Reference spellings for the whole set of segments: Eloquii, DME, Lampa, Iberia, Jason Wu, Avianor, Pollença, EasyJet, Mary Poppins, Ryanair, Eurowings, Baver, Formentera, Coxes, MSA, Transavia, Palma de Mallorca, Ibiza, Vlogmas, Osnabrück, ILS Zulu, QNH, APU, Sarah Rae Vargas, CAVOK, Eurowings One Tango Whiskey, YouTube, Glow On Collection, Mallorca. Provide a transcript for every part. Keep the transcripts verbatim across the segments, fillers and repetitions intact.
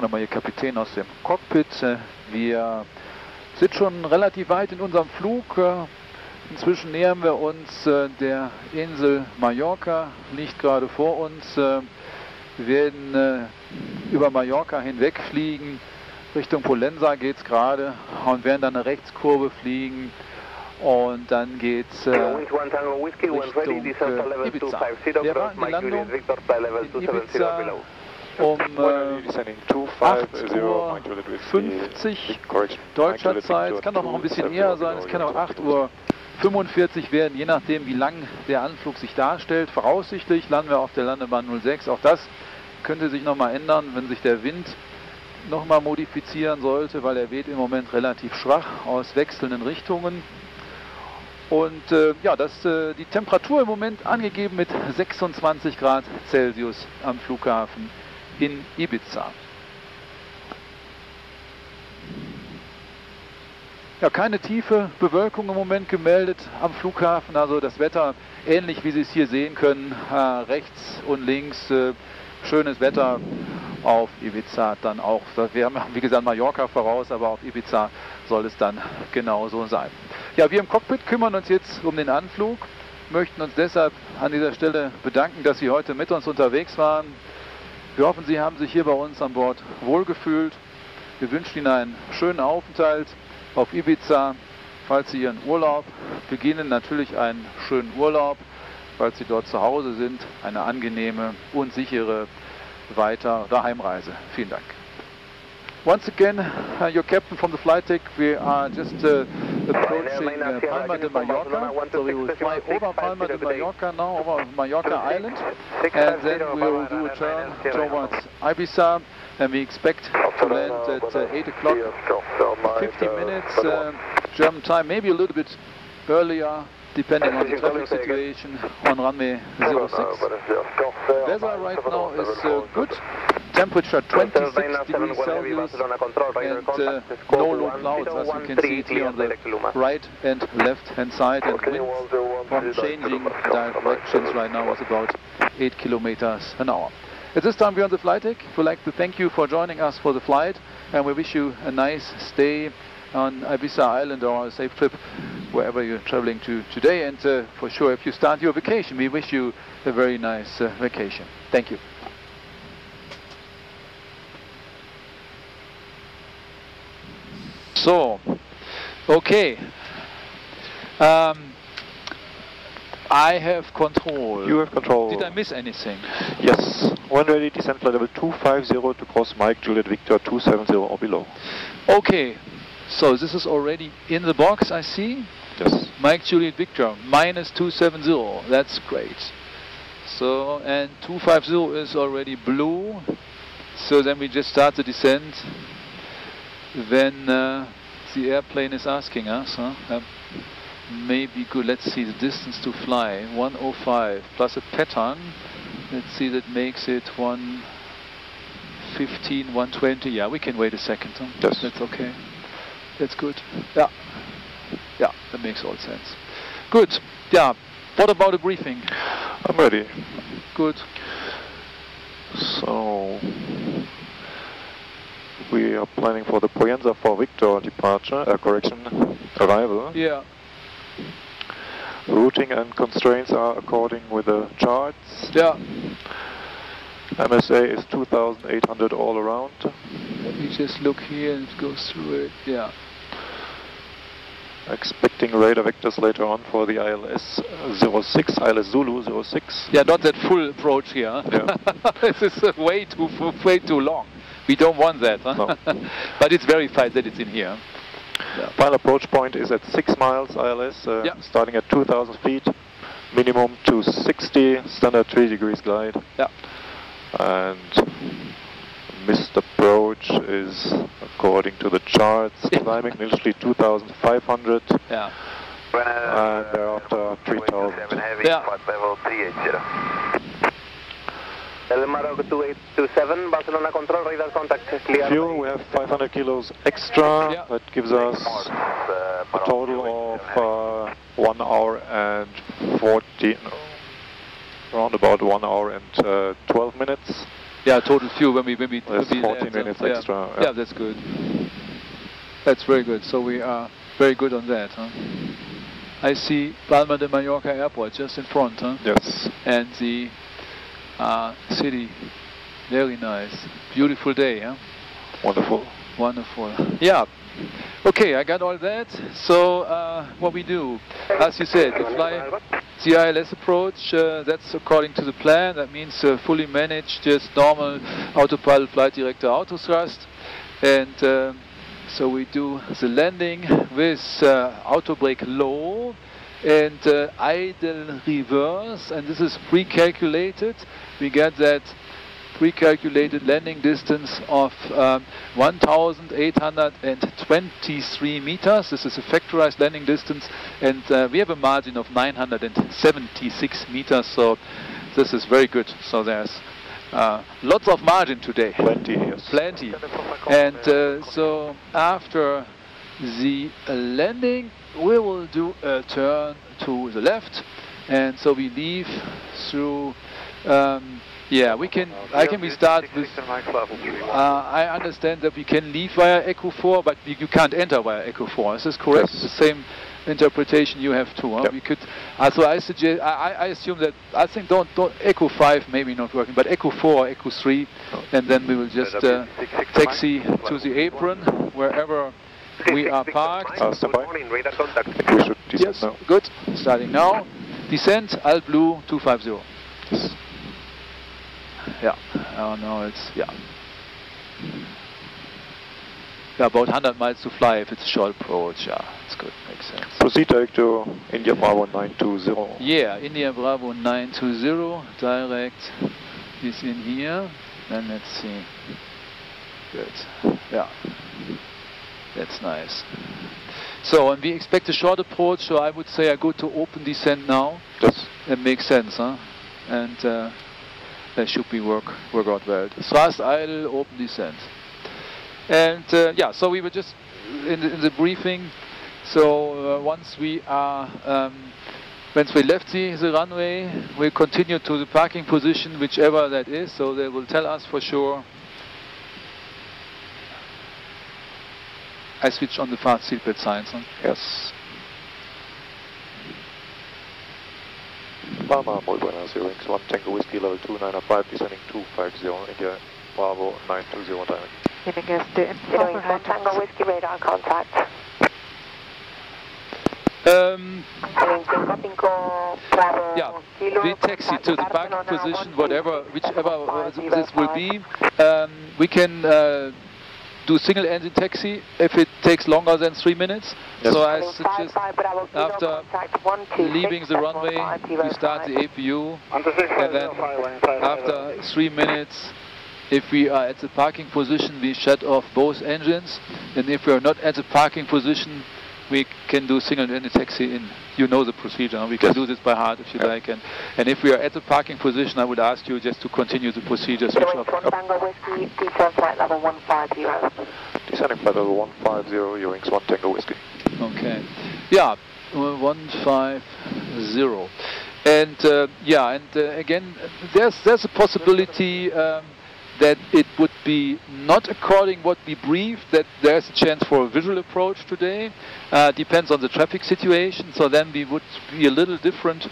der neue Kapitän aus dem Cockpit. Wir sind schon relativ weit in unserem Flug. Inzwischen nähern wir uns der Insel Mallorca, liegt gerade vor uns. Wir werden über Mallorca hinwegfliegen. Richtung Pollença geht es gerade und werden dann eine Rechtskurve fliegen. Und dann geht's äh, Richtung äh, Ibiza. Wir warten die Landung in Ibiza um acht Uhr fünfzig deutscher Zeit. Es kann doch noch ein bisschen eher sein, es kann auch acht Uhr fünfundvierzig werden, je nachdem wie lang der Anflug sich darstellt. Voraussichtlich landen wir auf der Landebahn null sechs. Auch das könnte sich nochmal ändern, wenn sich der Wind nochmal modifizieren sollte, weil er weht im Moment relativ schwach aus wechselnden Richtungen. Und äh, ja, das, äh, die Temperatur im Moment angegeben mit sechsundzwanzig Grad Celsius am Flughafen in Ibiza. Ja, keine tiefe Bewölkung im Moment gemeldet am Flughafen, also das Wetter ähnlich wie Sie es hier sehen können, äh, rechts und links, äh, schönes Wetter auf Ibiza dann auch. Wir haben wie gesagt Mallorca voraus, aber auf Ibiza soll es dann genauso sein. Ja, wir im Cockpit kümmern uns jetzt um den Anflug, möchten uns deshalb an dieser Stelle bedanken, dass Sie heute mit uns unterwegs waren. Wir hoffen, Sie haben sich hier bei uns an Bord wohlgefühlt. Wir wünschen Ihnen einen schönen Aufenthalt auf Ibiza, falls Sie Ihren Urlaub beginnen, natürlich einen schönen Urlaub, falls Sie dort zu Hause sind, eine angenehme und sichere Weiter- oder Heimreise. Vielen Dank. Once again, uh, your captain from the flight deck, we are just uh, approaching uh, Palma de Mallorca, so we will fly over Palma de Mallorca now, over Mallorca Island, and then we will do a turn towards Ibiza, and we expect to land at uh, eight o'clock, fifty minutes uh, German time, maybe a little bit earlier, depending on the traffic situation on runway zero six. Weather right now is uh, good. Temperature twenty-six degrees Celsius and uh, no low clouds, as you can see it here on the right and left hand side, and winds from changing directions right now is about eight kilometers an hour. At this time we're on the flight deck. We'd like to thank you for joining us for the flight, and we wish you a nice stay on Ibiza Island or a safe trip wherever you're traveling to today, and uh, for sure if you start your vacation, we wish you a very nice uh, vacation. Thank you. So, okay, um, I have control. You have control. Did I miss anything? Yes. When ready, descend level two five zero to cross Mike Juliet Victor two seven zero or below. Okay, so this is already in the box, I see. Yes. Mike Juliet Victor, minus two seven zero, that's great. So, and two five zero is already blue, so then we just start the descent when uh, the airplane is asking us. Huh? Uh, maybe good, let's see the distance to fly, one oh five plus a pattern, let's see, that makes it one fifteen, one twenty, yeah, we can wait a second, huh? Yes. That's okay, that's good, yeah, yeah, that makes all sense. Good, yeah, what about a briefing? I'm ready. Good. So, we are planning for the Pollença for Victor departure, uh, correction, arrival. Yeah. Routing and constraints are according with the charts. Yeah. M S A is two thousand eight hundred all around. Let me just look here and it goes through it, yeah. Expecting radar vectors later on for the I L S zero six, I L S Zulu zero six. Yeah, not that full approach here. Yeah. This is uh, way too, way too long. We don't want that, huh? No. But it's verified that it's in here. Yeah. Final approach point is at six miles I L S, uh, yeah. Starting at two thousand feet, minimum two sixty, standard three degrees glide. Yeah. And missed approach is, according to the charts, climbing initially two thousand five hundred. Yeah. And thereafter three thousand. Yeah. El Maroc two eight two seven, Barcelona control, radar contact clear. Fuel, we have five hundred kilos extra, yeah. That gives us a total of uh, one hour and forty, no, around about one hour and uh, twelve minutes. Yeah, total fuel when we when we. Well, that's when we fourteen there, minutes so, extra. Yeah. Yeah. Yeah, that's good. That's very good. So we are very good on that. Huh? I see Palma de Mallorca Airport just in front. Huh? Yes. And the uh, city, very nice, beautiful day. Huh? Wonderful. Wonderful. Yeah. Okay, I got all that. So uh, what we do, as you said, the fly. The I L S approach, uh, that's according to the plan. That means uh, fully managed, just normal autopilot flight director autothrust. And uh, so we do the landing with uh, auto brake low and uh, idle reverse. And this is pre-calculated. We get that pre-calculated landing distance of um, one thousand eight hundred twenty-three meters. This is a factorized landing distance, and uh, we have a margin of nine hundred seventy-six meters, so this is very good. So there's uh, lots of margin today. Plenty, yes. Plenty. And uh, so after the landing, we will do a turn to the left, and so we leave through um, yeah, we can. I can restart with. Uh, I understand that we can leave via Echo four, but you can't enter via Echo four. Is this correct? Yes. The same interpretation you have too. Huh? Yep. We could. Uh, so I suggest. I, I assume that. I think don't don't Echo five maybe not working, but Echo four, Echo three, and then we will just uh, taxi to the apron wherever we are parked. Uh, we should descend now. Good. Starting now. Descent. All blue two five zero. Yes. Yeah, oh no, it's, yeah. Yeah, about one hundred miles to fly if it's a short approach, yeah, it's good, makes sense. Proceed direct to India Bravo nine two zero. Yeah, India Bravo nine two zero, direct is in here, then let's see. Good, yeah, that's nice. So, and we expect a short approach, so I would say I go to open descent now. Yes. That makes sense, huh? And, uh, that should be work, work out well. Thrust, idle, open descent. And uh, yeah, so we were just in the, in the briefing. So uh, once we are, um, once we left the, the runway, we continue to the parking position, whichever that is. So they will tell us for sure. I switched on the fast seatbelt signs. Huh? Yes. Palma, muy buenas, Eurowings one Tango Whiskey, level two nine five, descending two five zero, India Bravo nine two zero, direct. Giving us the following contacts. Tango Whiskey radar contact. Um, yeah, we taxi to the parking position, whatever, whichever this will be. Um, we can uh, do single engine taxi if it takes longer than three minutes. Yes. So I suggest after leaving the runway, we start the A P U, and then after three minutes, if we are at the parking position, we shut off both engines, and if we are not at the parking position, we can do single engine taxi in. You know the procedure. We can do this by heart if you yep. like. And, and if we are at the parking position, I would ask you just to continue the procedure. Switch off. Tango Whiskey, descend flight level one five zero. Descending flight level one five zero, Eurowings one Tango Whiskey. Okay. Yeah, one five zero. And uh, yeah, and uh, again, there's, there's a possibility um, that it would be not according what we briefed, that there's a chance for a visual approach today. Uh, depends on the traffic situation, so then we would be a little different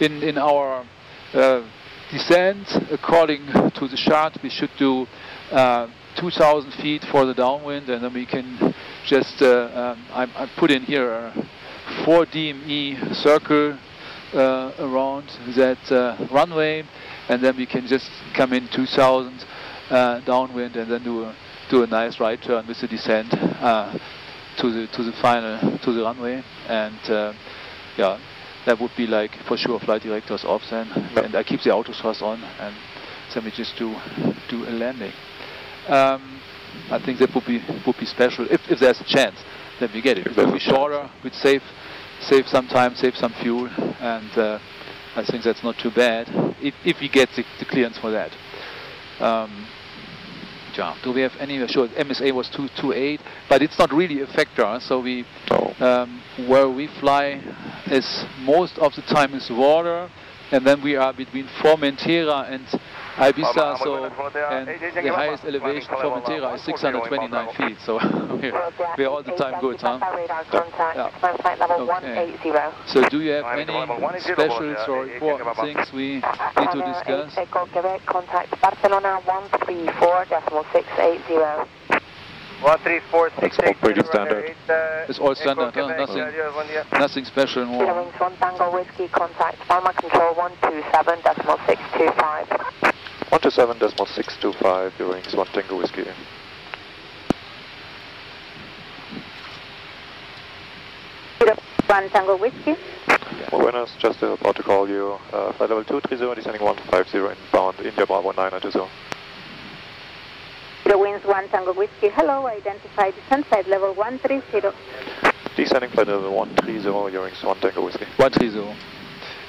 in, in our uh, descent. According to the chart, we should do uh, two thousand feet for the downwind, and then we can just, uh, um, I, I put in here a four D M E circle uh, around that uh, runway, and then we can just come in two thousand, Uh, downwind, and then do a, do a nice right turn with the descent uh, to the to the final to the runway, and uh, yeah, that would be like for sure flight directors off then, yep. and I keep the autothrust on, and then we just do do a landing. Um, I think that would be would be special if if there's a chance then we get it. It would be shorter, we'd save save some time, save some fuel, and uh, I think that's not too bad if if we get the, the clearance for that. Um, yeah. Do we have any? Sure, M S A was two two eight, but it's not really a factor. So we, no. um, where we fly, is most of the time is water, and then we are between Formentera and Ibiza, so, and the highest elevation of Formentera is six hundred twenty-nine feet, so we're, we're all the time good, huh? Yeah. Okay. So do you have any specials or important things we need to discuss? Contact Barcelona one three four six eight zero. one three four six eight zero. It's all pretty standard. It's all standard, huh? nothing, nothing special more. Eurowings one Tango Whiskey, contact Palma Control one two seven point six two five. one two seven point six two five, Eurowings one Tango Whiskey. one Tango Whiskey. Buenas, just about to call you. Uh, flight level two three zero, descending one five zero inbound, India Bravo nine nine two zero. Eurowings one Tango Whiskey, hello, identify descent flight level one three zero. Descending flight level one three zero, Eurowings one Tango Whiskey. one three zero.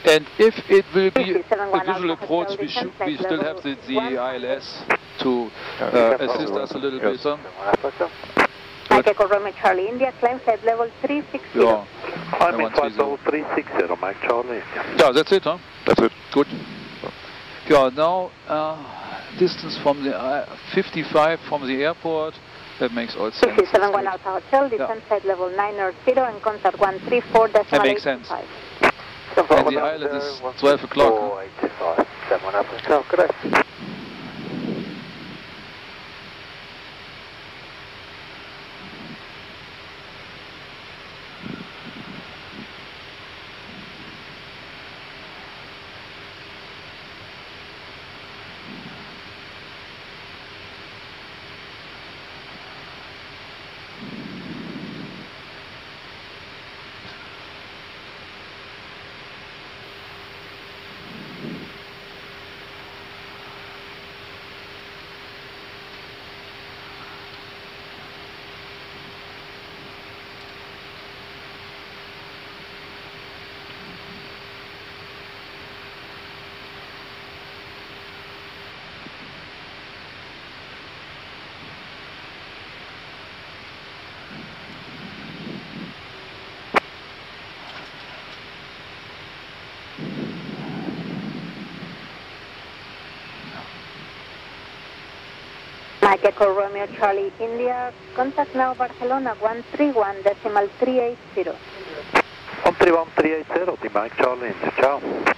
And if it will be the usual approach, we, should, we still have the, the I L S to uh, assist us a little bit. Sir. Mike Romeo Charlie India, climb flight level three six zero. Yeah. I'm in flight level three six zero, Mike Charlie. Yeah, that's it, huh? That's it. Good. Yeah, now uh, distance from the uh, fifty-five from the airport, that makes all sense. fifty-seven one Alpha Hotel, descent yeah. flight level nine zero and contact one three four. That makes sense. And the island is twelve o'clock. four eight five, seven up and down, correct. Echo Romeo Charlie India, contact now Barcelona one three one decimal three eight zero. one three one three eight zero, the Mike Charlie India, ciao.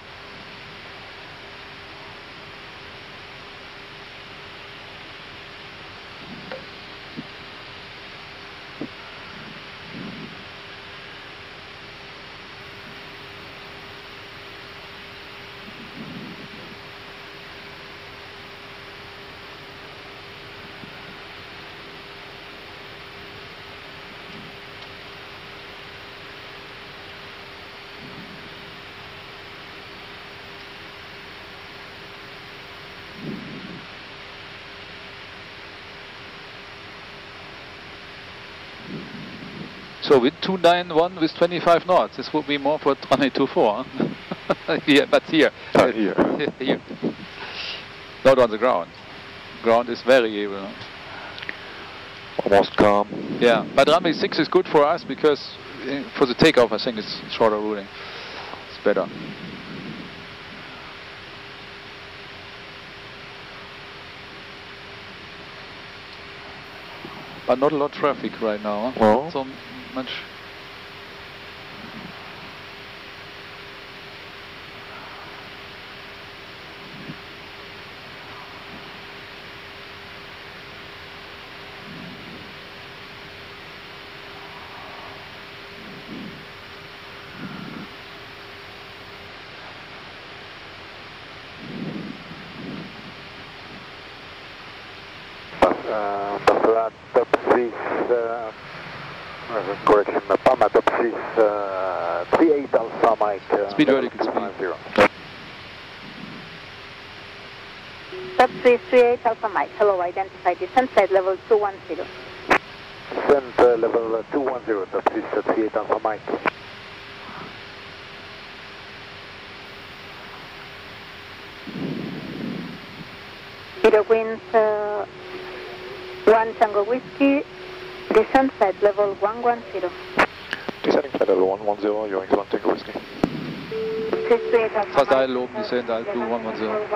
So with two nine one with twenty-five knots, this would be more for twenty-two four, huh? Yeah, but here. Uh, here. Here. Not on the ground. Ground is variable. Almost calm. Yeah, but runway six is good for us because for the takeoff I think it's shorter routing. It's better. But not a lot of traffic right now. Well. Not so much. Speed vertical speed. Top three three eight Alpha Mike, hello, identify descent flight level two one zero. Descent uh, level uh, two one zero, top three three eight Alpha Mike. Eurowings uh, one Tango Whiskey, descent flight level one one zero. Descending flight level one one zero, Eurowings one Tango Whiskey. Fast low, descend I two one one zero.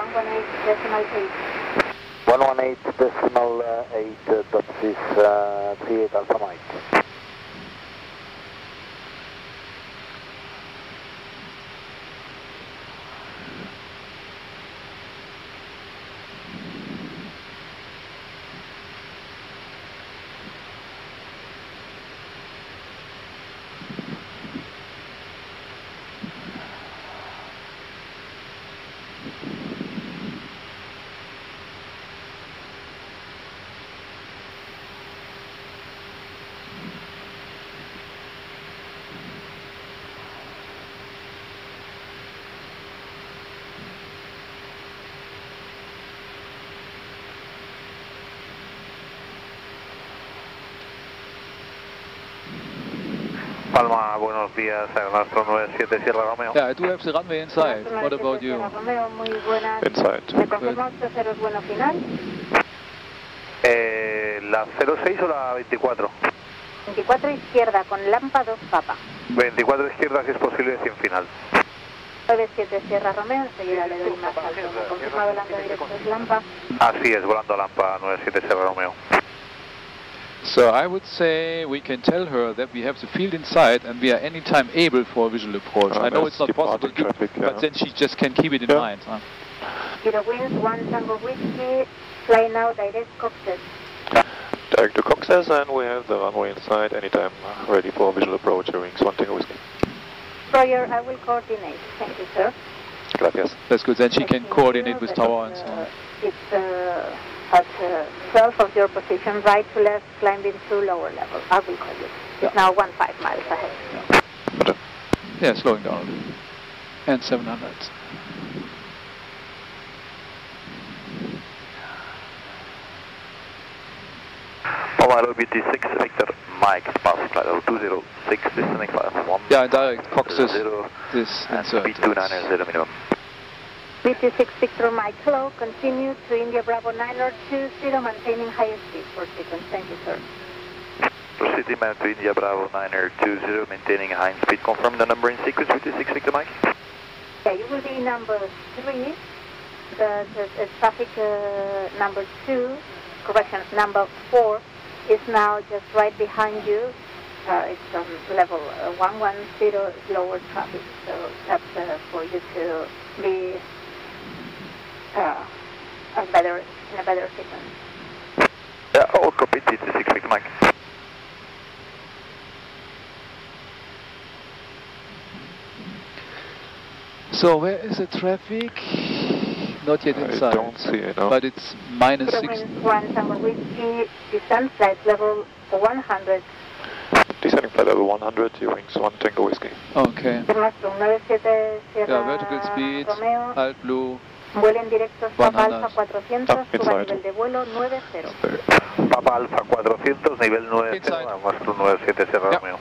one one eight decimal eight dot six three eight Alpha Mike. Palma, buenos días, Aeronastro nine seven, Sierra Romeo. Yeah, I do have the runway inside. What about you? Inside. Eh, ¿La zero seis o la veinticuatro? veinticuatro izquierda, con Lampa dos Papa. veinticuatro izquierda, si es posible, sin final. nueve siete Sierra Romeo, enseguida le doy más alto. Confirma volando directo es Lampa. Así es, volando a Lampa, nueve siete Sierra Romeo. So I would say we can tell her that we have the field inside and we are anytime able for a visual approach. Um, I know it's not possible, traffic, but yeah. Then she just can keep it in yeah. mind. Huh? Eurowings one Tango Whiskey, fly now direct Coxes. Direct to Coxes, and we have the runway inside anytime ready for a visual approach. Eurowings one Tango Whiskey. Roger, I will coordinate. Thank you, sir. Gracias. That's good. Then she can coordinate with Tower and so on. It's, uh, at uh, twelve of your position, right to left, climbing to lower level. I will call you. It's yeah. now fifteen miles ahead. Yeah, yeah slowing down a bit. And seven hundred. Power B T six, Victor, Mike, pass flight two zero six, descending flight one. Yeah, direct, Coxes, this insert. B two nine zero minimum. B T six Victor Mike, hello, continue to India Bravo nine zero two zero, maintaining higher speed for sequence. Thank you, sir. Proceeding to India Bravo nine zero two zero, maintaining high speed. Confirm the number in sequence, B T six Victor Mike. Yeah, you will be number three, the, the, the traffic uh, number two, correction, number four is now just right behind you. Uh, it's on level uh, one one zero, lower traffic, so that's uh, for you to be... Uh, a better, in a better sequence. Yeah, all copy, T six Victor Mike. So where is the traffic? Not yet inside. I don't see it, no. But it's minus six. One summer whiskey, descend flight level one hundred. Descending flight level one hundred, Eurowings one Tango Whiskey. Okay. Yeah, vertical speed, alt blue. Vuelen directos Papa Alfa cuatrocientos, suba nivel de vuelo nueve cero. Papa Alfa cuatrocientos, nivel nueve cero, nuestro nueve siete Sierra Romeo.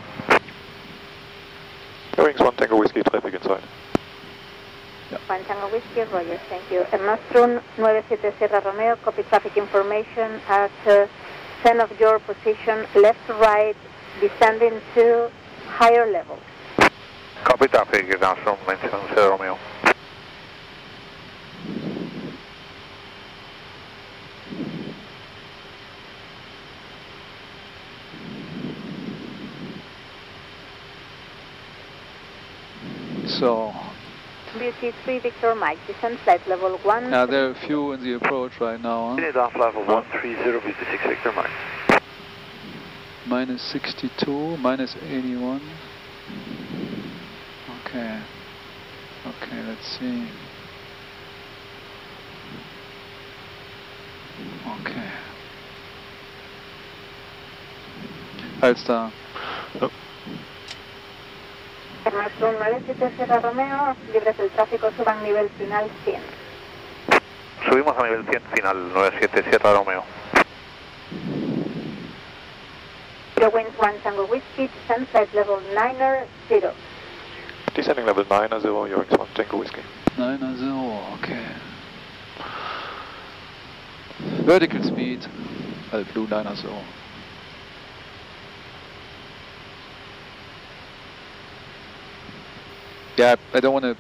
Eurowings one Tango Whiskey, traffic inside. Yep. one Tango Whiskey, Roger, thank you. Nostrum nine seven Sierra Romeo, copy traffic information at uh, ten of your position, left to right, descending to higher level. Copy traffic, Nostrum nine seven Sierra Romeo. So, B T three Victor Mike, descend flight level one. Yeah, there are a few in the approach right now. Huh? Off level one three zero B T six Victor Mike. Minus sixty-two, minus eighty-one. Okay. Okay, let's see. Okay. Alstar. Nope. Nostrum nueve siete Sierra Romeo, libres del tráfico, suban nivel final cien. Subimos a nivel cien final, nueve siete Sierra Romeo. Eurowings one Tango Whiskey, descend flight level nine zero. Descending level nine zero, Eurowings one Tango Whiskey. nine zero, okay. Vertical speed, alt blue nine zero. Yeah, I don't want to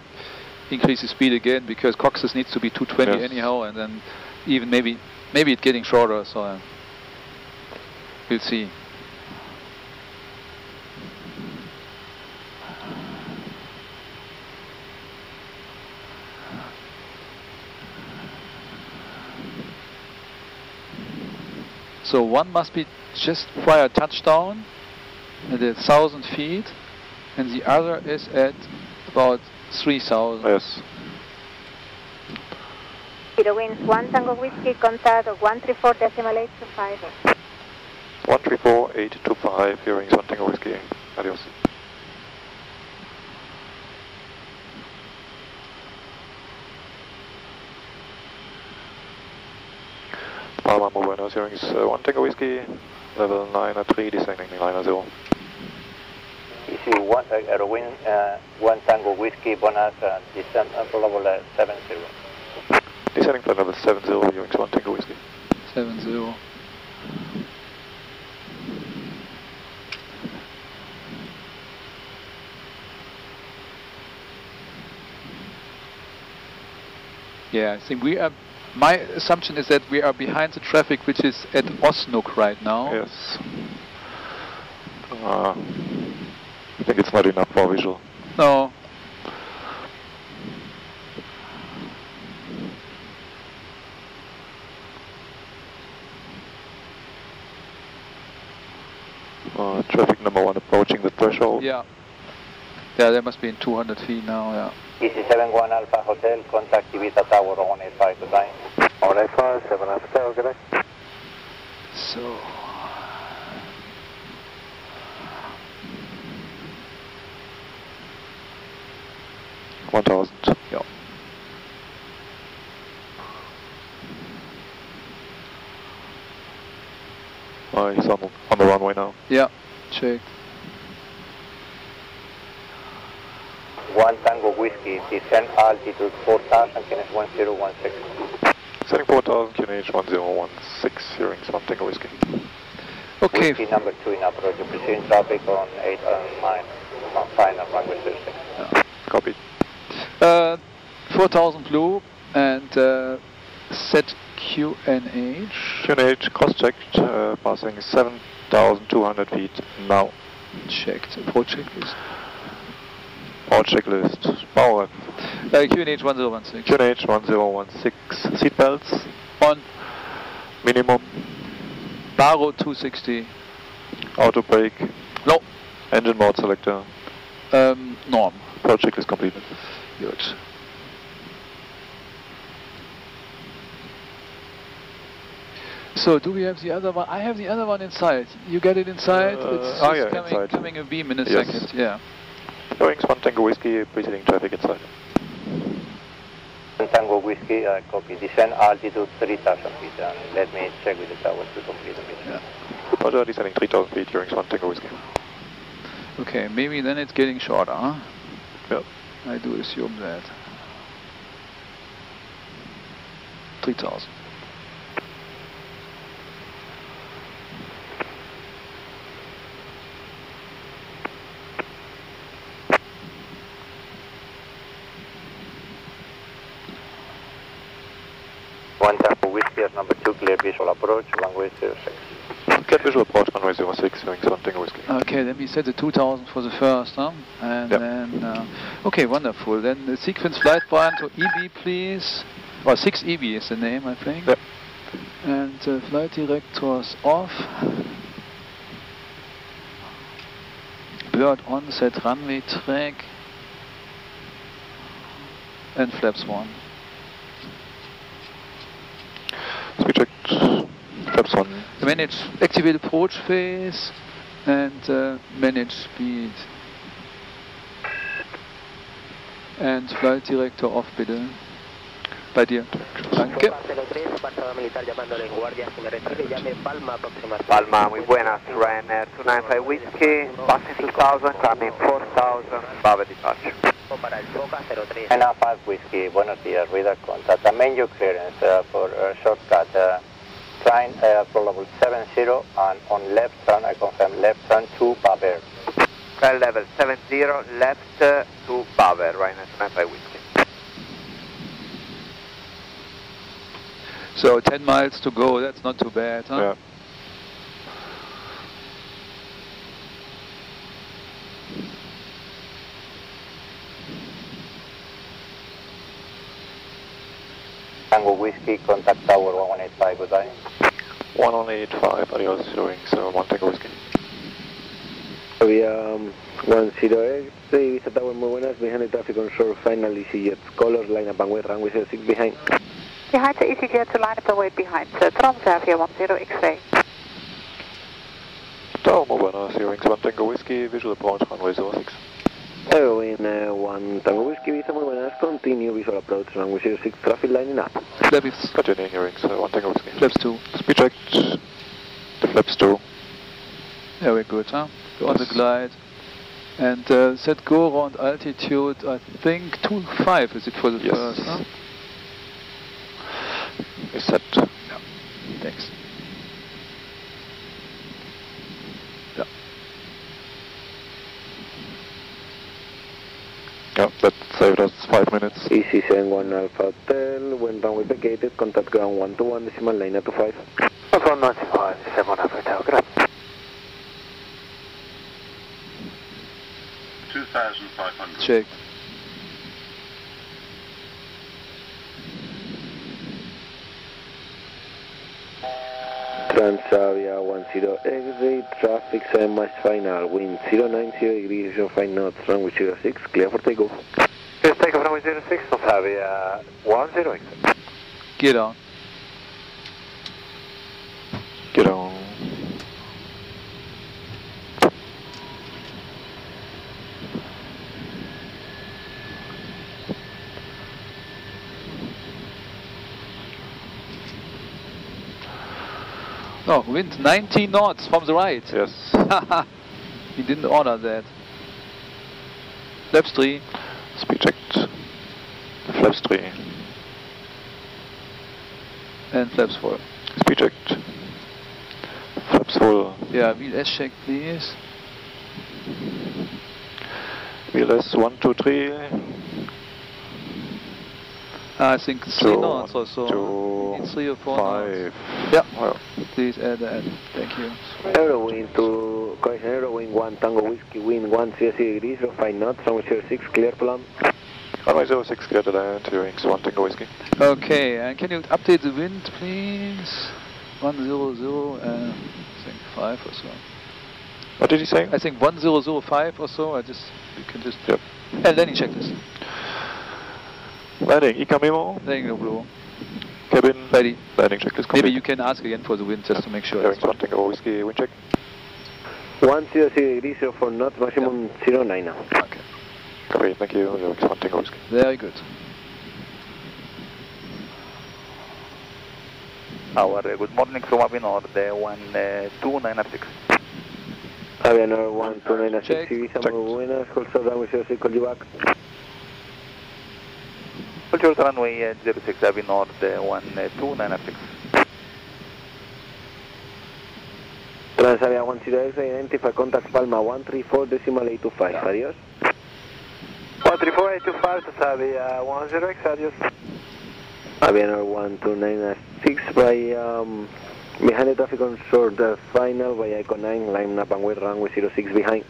increase the speed again, because Cox's needs to be two twenty yes. anyhow, and then even maybe maybe it's getting shorter, so uh, we'll see. So one must be just prior touchdown at a thousand feet, and the other is at about three thousand. Yes. Eurowings one Tango Whiskey, contact one three four decimal eight two five. one three four eight two five, Eurowings one Tango Whiskey. Adios. Palma de Mallorca, Eurowings one Tango Whiskey, level nine three, descending nine zero. Easy one, uh, Eurowings uh, one Tango Whiskey, Bonas, uh, descend uh, level uh, seven zero. Descending flight level seven zero, Eurowings one Tango Whiskey. seven zero. Yeah, I think we are. My assumption is that we are behind the traffic, which is at Osnabrück right now. Yes. Uh, I think it's not enough for visual. No. Uh, traffic number one approaching the threshold. Yeah. Yeah, they must be in two hundred feet now, yeah. Easy seven one Alpha Hotel, contact Ibiza Tower on one eight five to time. one eight five, seven Alpha Tower, good day. So... one thousand. Yeah. Oh, he's on, on the runway now. Yeah, check. One Tango Whiskey, descend altitude four thousand, Q N H one zero one six. Setting four thousand, Q N H one zero one six, Eurowings one Tango Whiskey. Okay. Whiskey number two in approach, proceeding traffic on eight and nine, final runway six six. Yeah. Copy. Uh, four thousand blue and uh, set Q N H. Q N H cross-checked, uh, passing seven thousand two hundred feet now. Checked, approach checklist. Our checklist. Power. Uh, Q N H one zero one six. Q N H one zero one six. Seat belts. On. Minimum. Baro two sixty. Auto brake. No. Engine mode selector. Um, norm. Power checklist completed. Good. So do we have the other one? I have the other one inside. You get it inside. Uh, it's oh yeah, coming, inside. coming a beam in a yes. second. Yeah. Eurowings one Tango Whiskey, preceding traffic inside. one Tango Whiskey, uh, copy. Descend altitude three thousand feet. And let me check with the tower to complete the mission. Yeah. Roger, descending three thousand feet, Eurowings one Tango Whiskey. Okay, maybe then it's getting shorter, huh? Yep. I do assume that. three thousand. One Tango Whiskey at number two, clear visual approach, runway zero six. Clear visual approach, runway zero six, Eurowings one Tango Whiskey. Okay, then we set the two thousand for the first, huh? And yep. then, uh, okay, wonderful. Then the sequence flight plan to E B, please. Well, six E B is the name, I think. Yep. And uh, flight directors off. Bird on, set runway track. And flaps one. We checked flaps one. Manage activate approach phase and uh, manage speed. And flight director off, bitte. Bei dir. Danke. Palma, muy buenas. Ryanair two nine five Whiskey, passing two thousand, climbing four thousand, above departure. N A five Whiskey, buenos días, reader contact. A menu clearance uh, for uh, shortcut. Uh, train uh, level seven zero and on left turn, I confirm left turn to Baver. Train level seven zero, left uh, to Baver, right now, N A five Whiskey. So ten miles to go, that's not too bad, huh? Yeah. Tango Whiskey, contact tower one one eight five, good day. one one eight five, are you also doing so? one Tango Whiskey. Via um, one zero eight, Ibiza Tower, muy buenas, behind the traffic on shore, final EasyJet, colors, line up and way, runway zero six behind. Behind the EasyJet to line up and wait behind, uh, Transavia one zero X-ray. Tower, muy buenas, Eurowings one Tango Whiskey, visual approach, runway zero six. Eurowings uh, one Tango Whiskey, Ibiza, muy buenas, continue visual approach, runway zero six, traffic lining up. Flaps. Continue, Eurowings uh, one Tango Whiskey. Flaps two. Speed checked, the flaps two. Very good, huh? On the glide, and uh, set go around altitude, I think two five, is it for the yes. first? Huh? Is that? Yeah. Thanks. Yeah. Yeah, that saved us five minutes. Easy seven one Alpha Tel, when down with the gated, contact ground one two one, decimal line at two five. one ninety-five, seven one Alpha Tel, good afternoon. two thousand five hundred. Check. Transavia ten exit, traffic seven miles final, wind zero nine zero degrees, five knots, runway zero six, clear for takeoff. Clear takeoff runway zero six, Transavia ten exit. Get on. Get on. Oh, wind nineteen knots from the right. Yes. He didn't honor that. Flaps three. Speed checked. Flaps three. And flaps four. Speed checked. Flaps four. Yeah, V L S check please. V L S one two three. I think three so knots or so. Two, three or four five. Knots. Yeah. Well. Please add that. Thank you. Eurowing to correction, Eurowing one Tango Whiskey, wind one zero degrees, five knots, runway zero six, clear to land. Runway zero six, clear to land. Eurowings one Tango Whiskey. Okay, and can you update the wind, please? One zero zero, uh, I think five or so. What did he say? I think one zero zero five or so. I just you can just yep. And then you check this. Landing, I C A memo. Landing, no blue. Cabin, ready. Landing checklist complete. Maybe you can ask again for the wind just yeah. to make sure. Eurowings one Tango Whiskey, wind check. one zero zero degrees, zero four knots, maximum yep. zero nine now. Okay. Copy, thank you. Eurowings one Tango Whiskey. Very good. Our uh, good morning from Avianor, the one two nine six. Avianor one two nine six, Ibiza, muy buenas. Holster down with zero six, call you back. Control runway uh, zero six, Avianor uh, one two nine six. Transavia one zero X, identify contact Palma one three four decimal eight two five, yeah. Adios. one three four eight two five, Transavia ten X, adios. Avianor one two nine six, by um, behind the traffic on shore, the final by Icon nine, line up and way runway zero six behind.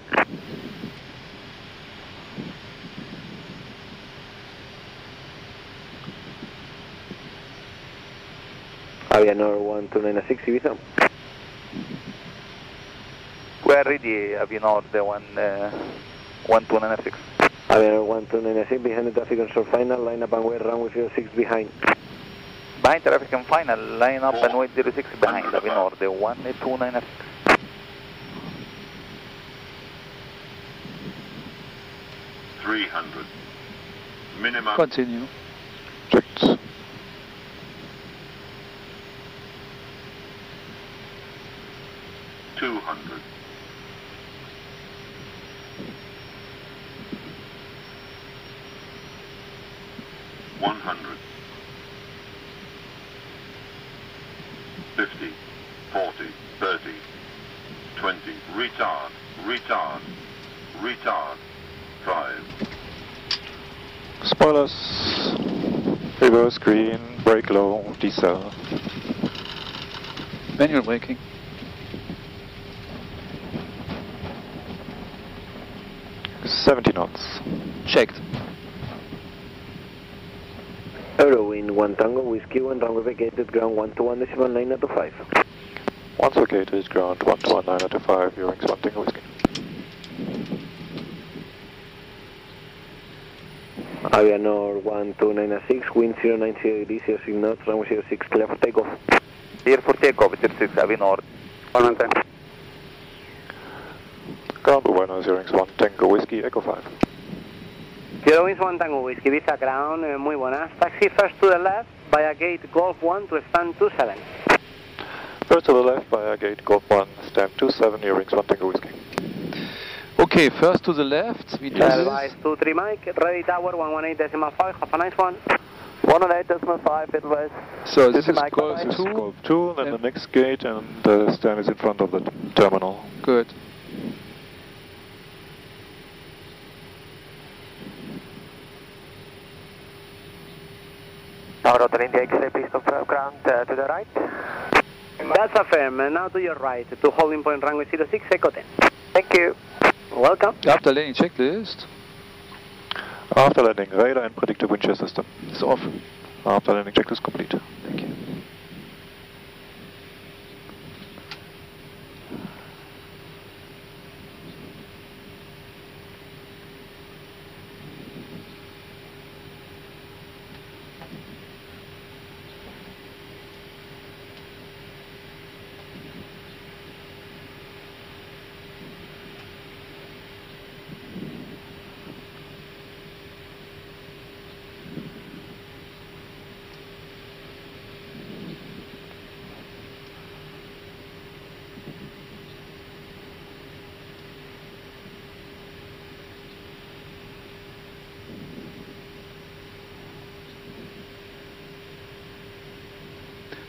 Avianor one two nine six, Ibiza. We are ready, Avianor one two nine six. Avianor one two nine six, behind the traffic and shore final, line up and wait, runway zero six behind. Behind traffic and final, line up and wait zero six behind, Avianor one two nine six. three hundred. Minimum. Continue. Checked. two hundred. one hundred. fifty. forty. thirty. twenty. Retard. Retard. Retard. five. Spoilers. Reverse green. brake low, decel. Manual braking. seventy knots. Checked. Eurowings one Tango Whiskey one Tango vacated ground one two one nine nine two five. Once vacated ground one two one nine nine two five, Eurowings one Tango Whiskey. Avianor one two nine six, wind zero nine zero degrees, zero six knots, runway zero six, clear for takeoff. Clear for takeoff, zero six, Avianor. one nine ten. Ground awareness, Eurowings one Tango Whiskey, Echo five. Eurowings one Tango Whiskey, Ibiza ground, uh, muy buenas. Taxi first to the left, via gate Golf one to stand two seven. First to the left, via gate Golf one, stand two seven, Eurowings one Tango Whiskey. Okay, first to the left, we do this. two three Mike, ready tower, one one eight decimal five, have a nice one. one one eight decimal five, it was. So this, this is Golf two, then the next gate, and the stand is in front of the terminal. Good. Now rotor India X-ray, please confirm ground uh, to the right. That's affirmed, now to your right, to holding point runway zero six, Echo ten. Thank you. Welcome. After landing checklist. After landing, radar and predictive wind shear system. It's off. After landing checklist complete. Thank you.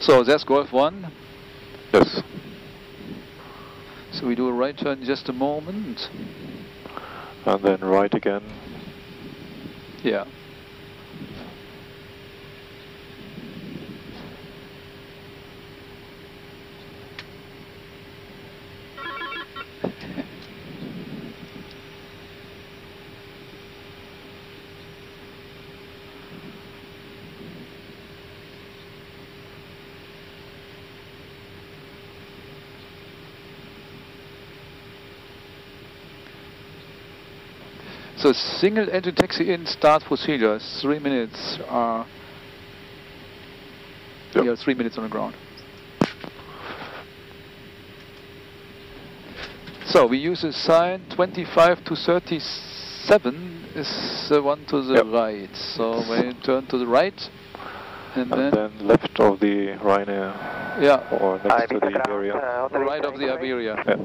So that's Golf one? Yes. So we do a right turn in just a moment. And then right again. Yeah. So single engine taxi in, start procedure, three minutes are, yep. Yeah, three minutes on the ground. So we use a sign twenty-five to thirty-seven is the one to the yep. right. So we turn to the right and, and then, then left of the Ryanair. Yeah. Or next to the Iberia. Uh, right of the Iberia. Yeah.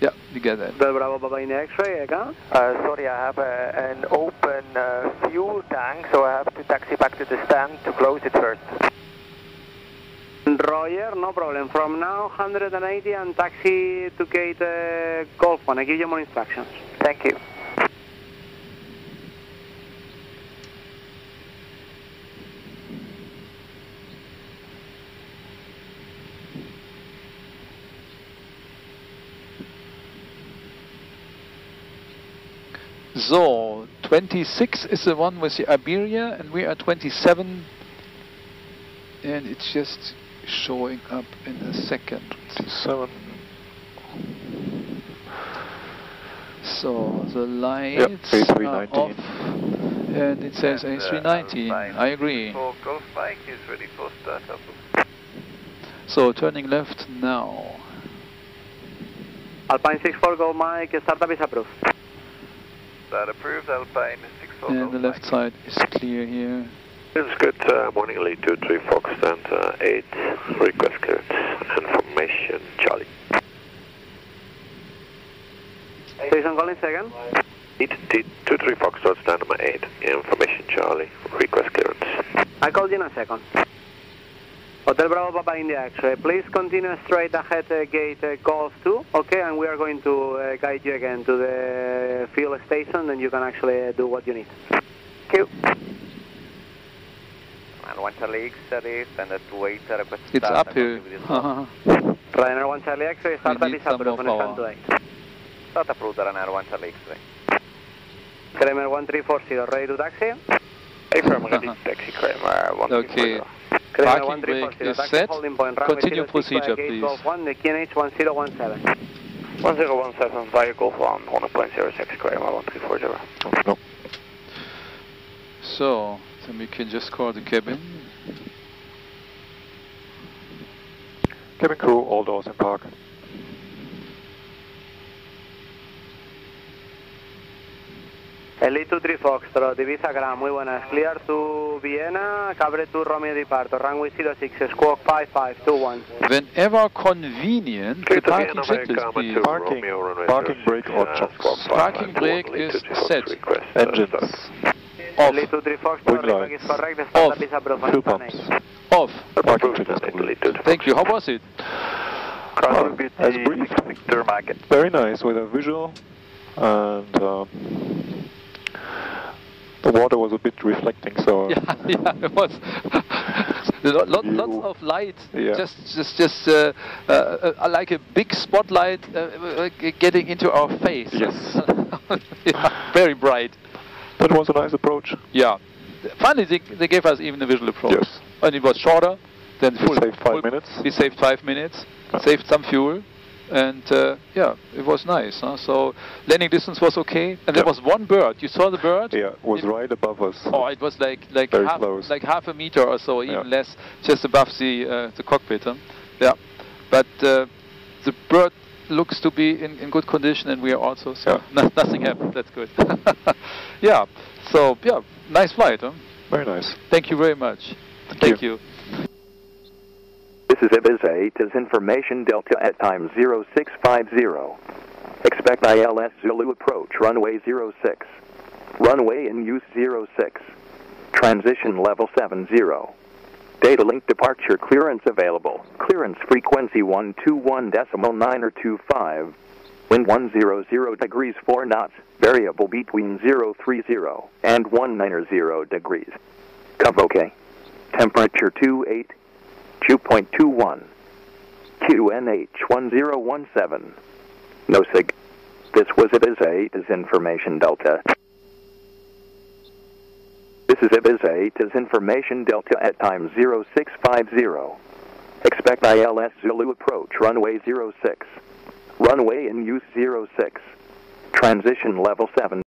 Yeah, you get that. The Bravo Baba in X-ray, again? Uh, sorry, I have a, an open uh, fuel tank, so I have to taxi back to the stand to close it first. Roger, no problem. From now, one eighty and taxi to gate uh, Golf one. I give you more instructions. Thank you. So, twenty-six is the one with the Iberia, and we are twenty-seven, and it's just showing up in a second. twenty-seven. So, the lights yep, are off, and it says and A three ninety, I agree. Golf bike is ready for startup. So, turning left now. Alpine six four, go Mike, startup is approved. That approved, Alpine six four. And the left side is clear here. This is good, uh, morning lead two three Fox and uh, eight, request clearance and formation, Charlie. Station calling second. eight two three Fox, stand number eight, information Charlie, request clearance. I called you in a second. Hotel Bravo Papa India X-ray, please continue straight ahead uh, gate uh, Golf two, okay, and we are going to uh, guide you again to the fuel station and you can actually uh, do what you need. Thank you. Ryanair one Charlie X-ray, standard two eight request start. It's up here. Ryanair one Charlie X-ray, start at this approach on the stand. Start approved, Ryanair one Charlie X-ray. Kramer one three four zero, ready to taxi? Affirm, ready to taxi, Kramer one three four zero. Kramer one three four zero, taxi holding point, runway zero six via gate Golf one, the Q N H one zero one seven. one zero one seven via Golf one, one hundred point zero six, Kramer one three four zero. So, then we can just call the cabin. Cabin crew, all doors in park. L E twenty-three Foxtrot, Ibiza Gram, muy buenas. Clear to Vienna, Cabre to Romeo Departo, runway zero six, squawk five five two one. Whenever convenient, the parking checklist be parking, parking brake or chocks. Parking brake is set. Engines. Off. Wing lights. Off. Two pumps. Off. Parking checklist. Thank you. How was it? Uh, as brief. Very nice with a visual and uh, the water was a bit reflecting, so yeah, yeah, it was. lot, lot, lots of light, yeah. just, just, just uh, uh, uh, like a big spotlight uh, getting into our face. Yes, yeah, very bright. But it was a nice approach. Yeah, finally they, they gave us even a visual approach. Yes, and it was shorter than full. We saved five full, minutes. We saved five minutes. Yeah. Saved some fuel. And uh, yeah, it was nice, huh? So landing distance was okay, and yep. There was one bird. You saw the bird? Yeah, it was it, right above us. Oh, it was like like Very half close. like half a meter or so, even yeah. less, just above the uh, the cockpit. Huh? Yeah, but uh, the bird looks to be in, in good condition, and we are also so yeah. no, nothing happened. That's good. Yeah. So yeah, nice flight. Huh? Very nice. Thank you very much. Thank, Thank you. you. This is Ibiza eight as information Delta at time zero six five zero. Expect I L S Zulu approach runway zero six. Runway in use zero six. Transition level seven zero. Data link departure clearance available. Clearance frequency one two one point nine or two five. Wind one hundred degrees four knots. Variable between zero three zero and one nine zero degrees. C A V O K. Temperature two eight. two point two one, Q N H one zero one seven, no sig. This was Ibiza eight as information Delta. This is Ibiza eight as information Delta at time zero six five zero. Expect I L S Zulu approach runway zero six. Runway in use zero six. Transition level seven.